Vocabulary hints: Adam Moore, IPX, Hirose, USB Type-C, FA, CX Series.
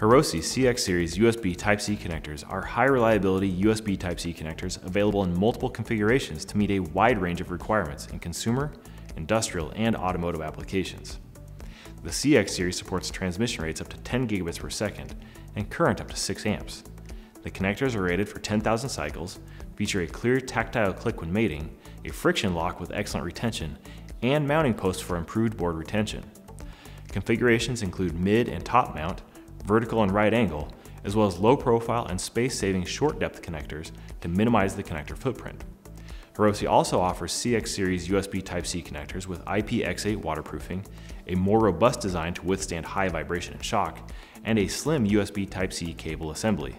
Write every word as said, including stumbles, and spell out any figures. Hirose C X Series U S B Type-C connectors are high-reliability U S B Type-C connectors available in multiple configurations to meet a wide range of requirements in consumer, industrial, and automotive applications. The C X Series supports transmission rates up to ten gigabits per second and current up to six amps. The connectors are rated for ten thousand cycles, feature a clear tactile click when mating, a friction lock with excellent retention, and mounting posts for improved board retention. Configurations include mid and top mount, vertical and right angle, as well as low profile and space-saving short depth connectors to minimize the connector footprint. Hirose also offers C X Series U S B Type-C connectors with I P X eight waterproofing, a more robust design to withstand high vibration and shock, and a slim U S B Type-C cable assembly.